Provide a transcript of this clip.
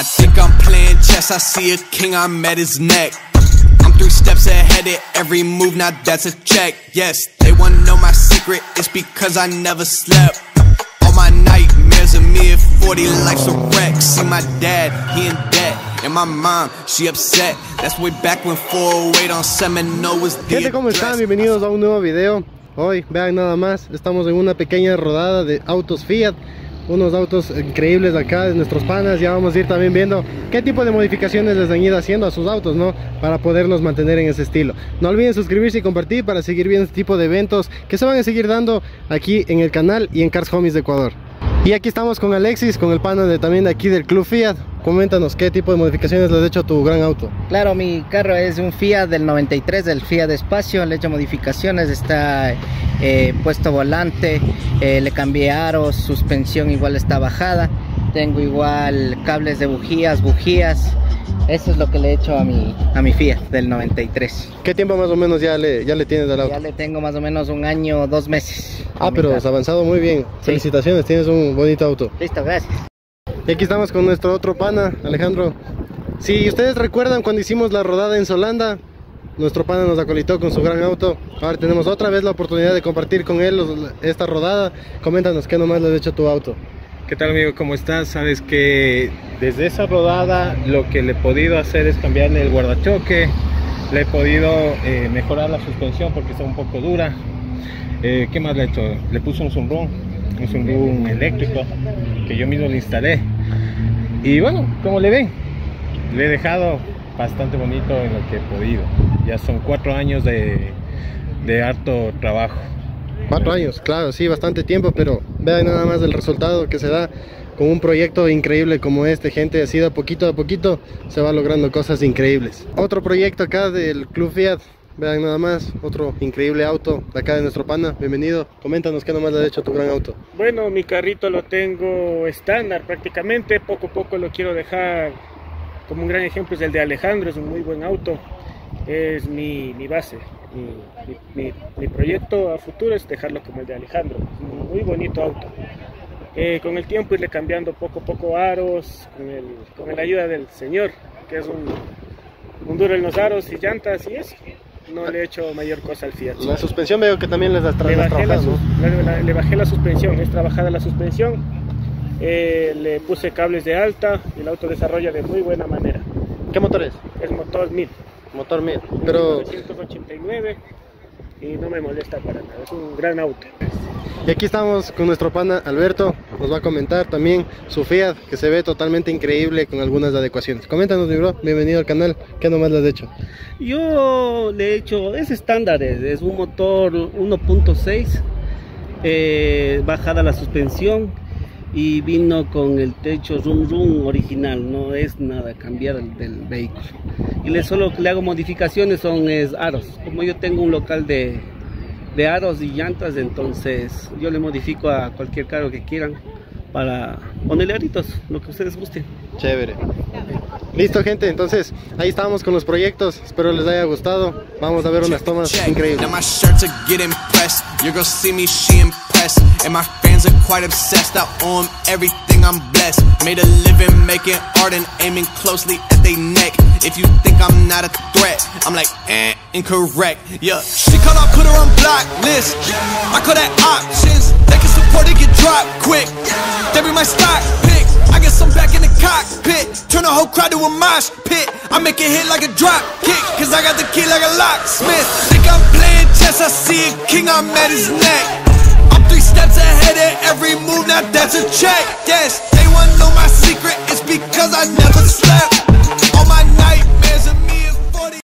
I think I'm playing chess, I see a king, I'm at his neck. I'm 3 steps ahead at every move, now that's a check. Yes, they wanna know my secret, it's because I never slept. All my nightmares of me at 40, life's a wreck. See my dad, he in debt, and my mom, she upset. That's way back when 408 on Seminole was the address. Gente, ¿cómo están? Bienvenidos a un nuevo video. Hoy, vean nada más, estamos en una pequeña rodada de autos Fiat. Unos autos increíbles acá de nuestros panas. Ya vamos a ir también viendo qué tipo de modificaciones les han ido haciendo a sus autos, ¿no? Para poderlos mantener en ese estilo. No olviden suscribirse y compartir para seguir viendo este tipo de eventos que se van a seguir dando aquí en el canal y en Cars Homies de Ecuador. Y aquí estamos con Alexis, con el pana también de aquí del Club Fiat. Coméntanos qué tipo de modificaciones le has hecho a tu gran auto. Claro, mi carro es un Fiat del 93, el Fiat Espacio. Le he hecho modificaciones, está puesto volante, le cambié aros, suspensión igual está bajada. Tengo igual cables de bujías. Eso es lo que le he hecho a mi Fiat del 93. ¿Qué tiempo más o menos ya le tienes al auto? Ya le tengo más o menos 1 año, 2 meses. Ah, pero has avanzado muy bien. Sí. Felicitaciones, tienes un bonito auto. Listo, gracias. Y aquí estamos con nuestro otro pana, Alejandro. Si ustedes recuerdan cuando hicimos la rodada en Solanda, nuestro pana nos acolitó con su gran auto. Ahora tenemos otra vez la oportunidad de compartir con él esta rodada. Coméntanos qué nomás le has hecho a tu auto. ¿Qué tal, amigo? ¿Cómo estás? Sabes que desde esa rodada lo que le he podido hacer es cambiarle el guardachoque. Le he podido mejorar la suspensión porque está un poco dura. ¿Qué más le he hecho? Le puse un sunroof eléctrico que yo mismo le instalé. Y bueno, como le ven, le he dejado bastante bonito en lo que he podido. Ya son 4 años de harto trabajo. 4 años, claro, sí, bastante tiempo, pero vean nada más el resultado que se da con un proyecto increíble como este, gente. Así de a poquito se va logrando cosas increíbles. Otro proyecto acá del Club Fiat, vean nada más, otro increíble auto de acá de nuestro pana. Bienvenido, coméntanos qué nomás le has hecho a tu gran auto. Bueno, mi carrito lo tengo estándar prácticamente, poco a poco lo quiero dejar. Como un gran ejemplo es el de Alejandro, es un muy buen auto, es mi base. Mi proyecto a futuro es dejarlo como el de Alejandro, un muy bonito auto. Con el tiempo irle cambiando poco a poco aros, con la ayuda del señor, que es un duro en los aros y llantas y eso. No le he hecho mayor cosa al Fiat. La suspensión veo que también le bajé la suspensión, es trabajada la suspensión, le puse cables de alta y el auto desarrolla de muy buena manera. ¿Qué motor es? Es motor 1000. Motor 1000, pero 1989, y no me molesta para nada, es un gran auto. Y aquí estamos con nuestro pana Alberto, nos va a comentar también su Fiat, que se ve totalmente increíble con algunas adecuaciones. Coméntanos, mi bro, bienvenido al canal, ¿qué nomás le has hecho? Yo le he hecho, es estándar, es un motor 1.6, bajada la suspensión y vino con el techo rum original, no es nada cambiar del vehículo. Y solo le hago modificaciones, son aros. Como yo tengo un local de aros y llantas, entonces yo le modifico a cualquier carro que quieran para ponerle aritos, lo que ustedes gusten. Chévere. Listo, gente, entonces ahí estábamos con los proyectos, espero les haya gustado. Vamos a ver unas tomas increíbles. And my fans are quite obsessed, I owe them everything, I'm blessed. Made a living making art and aiming closely at they neck. If you think I'm not a threat, I'm like, incorrect. Yeah, she called, I put her on block list. I call that options. They can support it, get dropped quick. They be my stock picks. I get some back in the cockpit. Turn the whole crowd to a mosh pit. I make it hit like a drop kick, cause I got the key like a locksmith. Think I'm playing chess, I see a king, I'm at his neck. 3 steps ahead at every move, now that's a check. Yes, they wanna know my secret, it's because I never slept.